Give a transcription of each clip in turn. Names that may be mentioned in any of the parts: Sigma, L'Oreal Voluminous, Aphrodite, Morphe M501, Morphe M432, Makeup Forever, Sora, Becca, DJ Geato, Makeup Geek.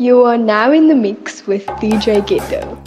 You are now in the mix with DJ Geato.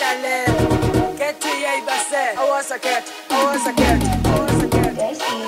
Dale, que tu ia iba ser. I was a cat, I was a cat, I was a cat. This is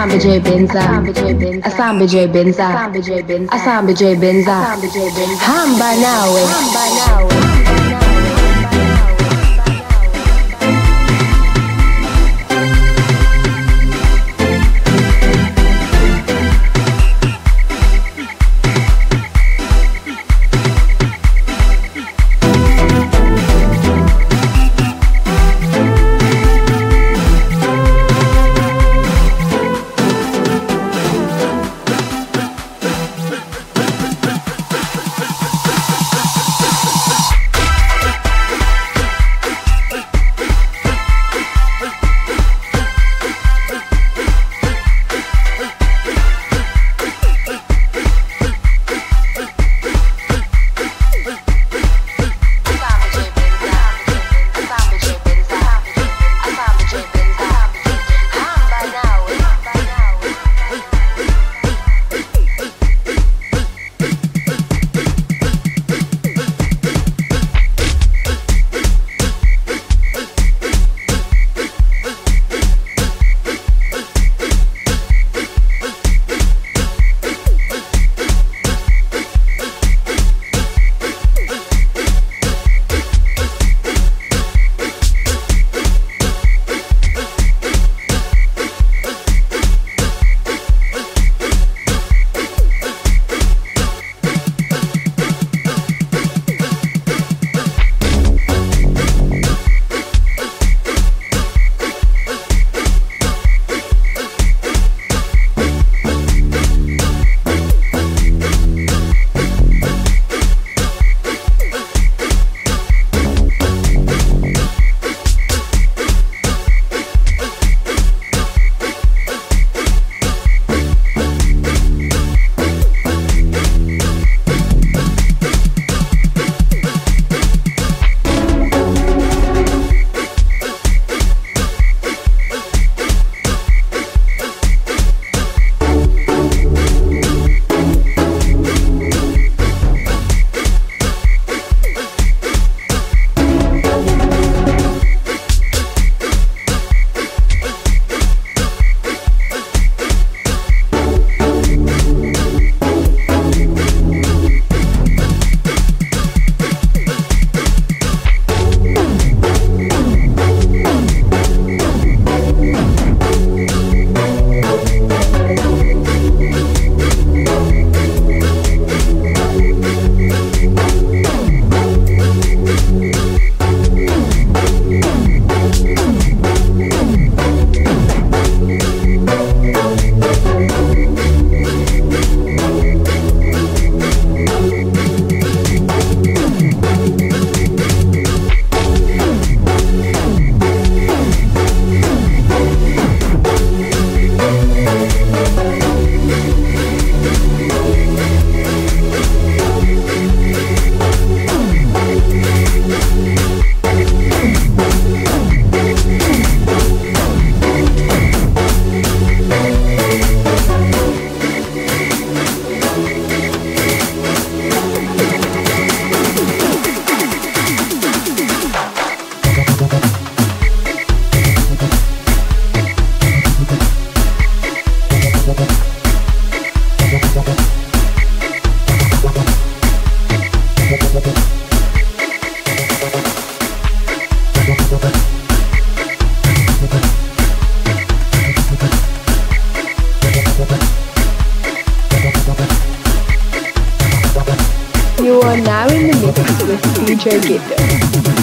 Asamba J Benza, Asamba J Benza, Asamba J Benza, Hamba nawe, Hamba nawe. You are now in the mix with DJ Geato.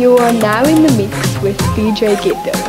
You are now in the mix with DJ Geato.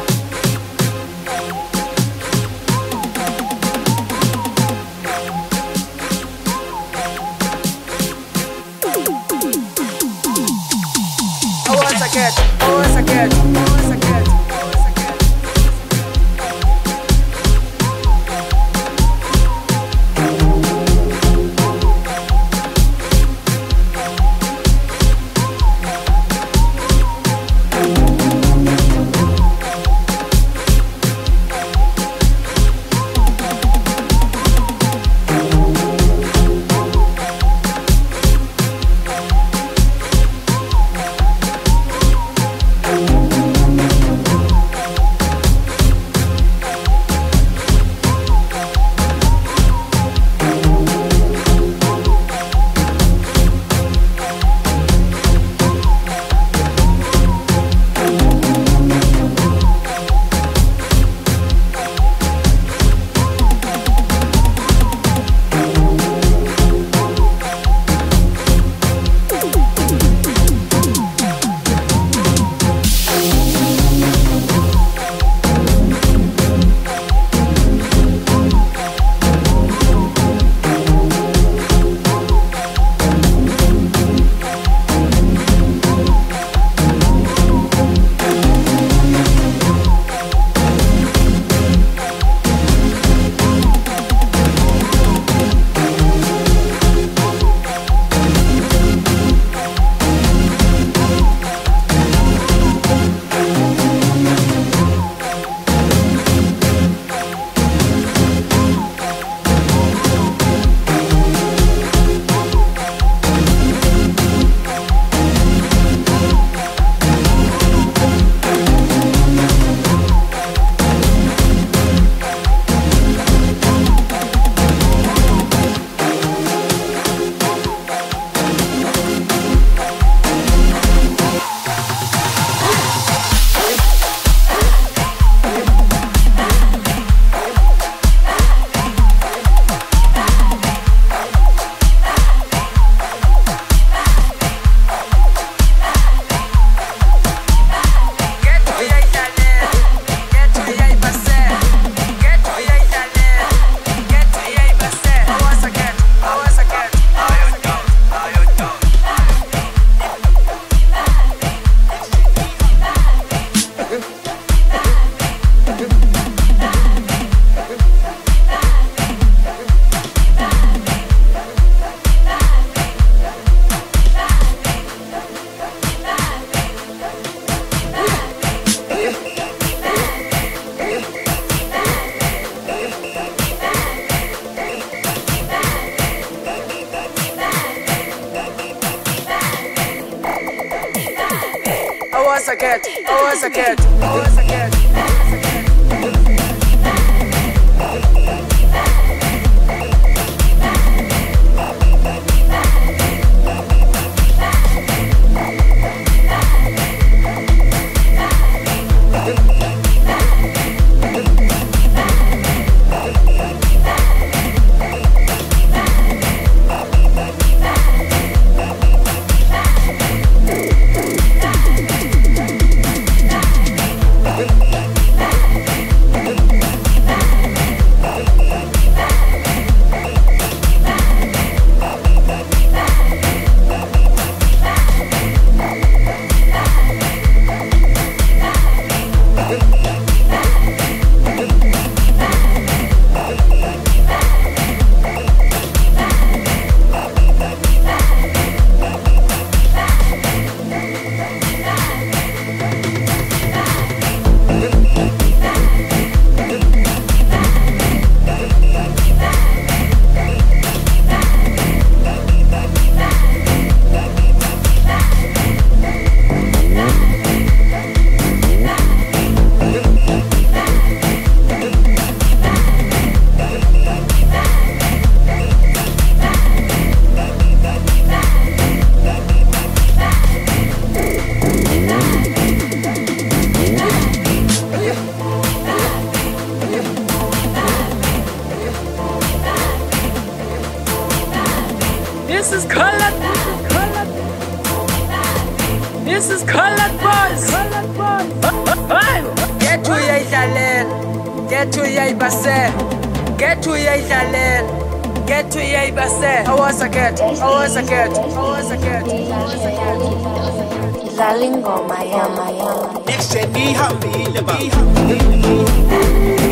This is Colored Boys. Get to yai jalel, get to yai basse, get to yai jalel, get to yai basse. I was a cat, I was a cat, I was a cat, Zalingo Miami. Next day, be happy, be happy.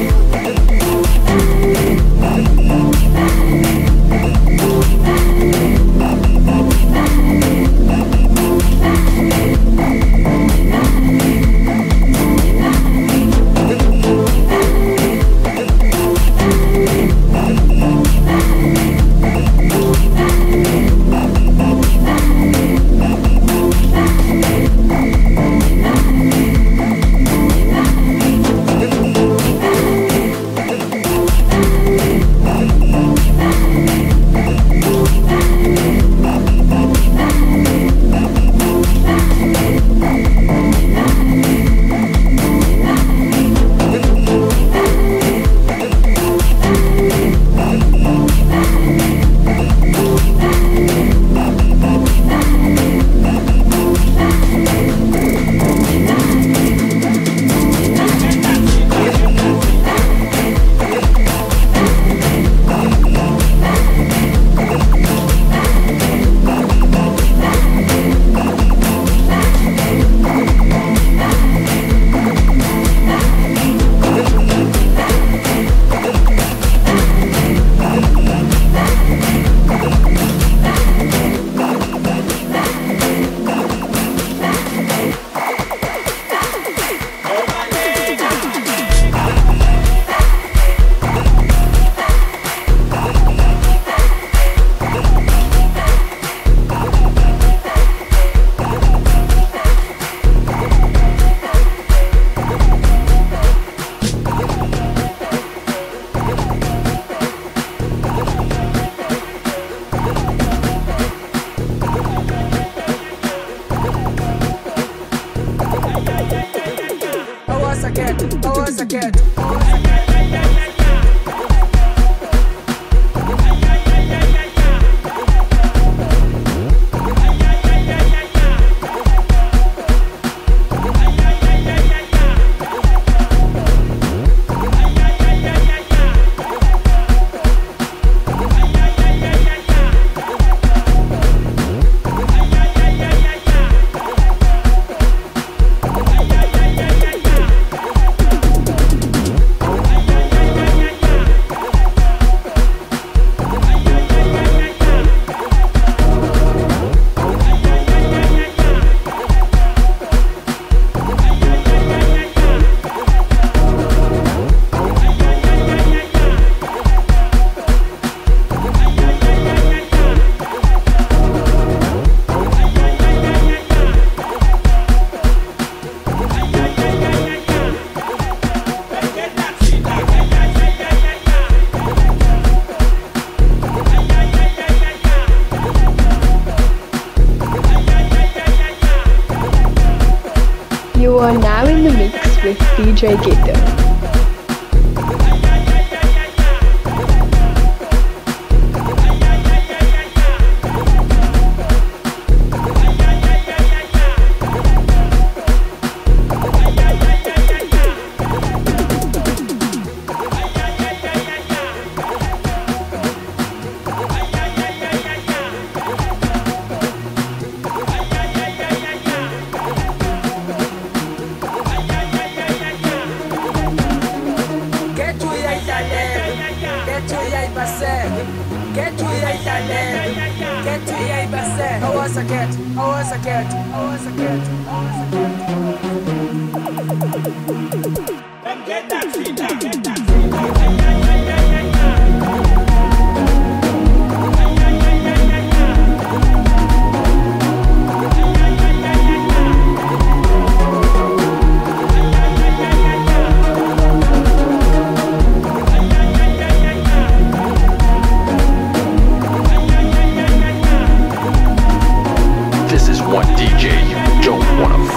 DJ Geato.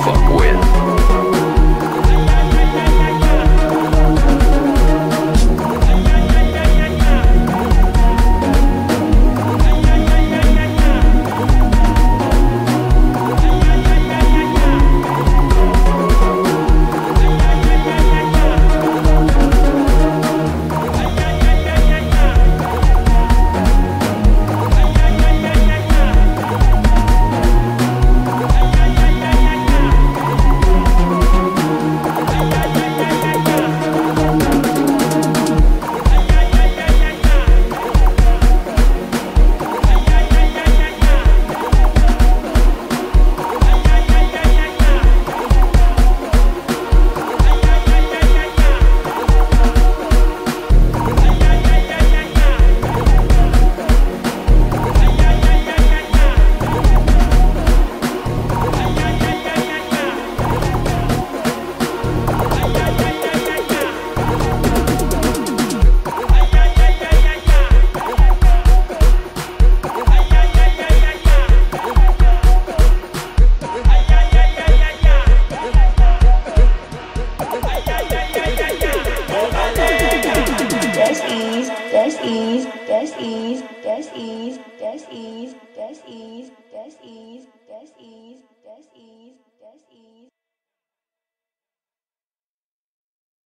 Fuck with that's ease, that's ease, that's ease, that's ease, that's ease, that's ease, that's ease.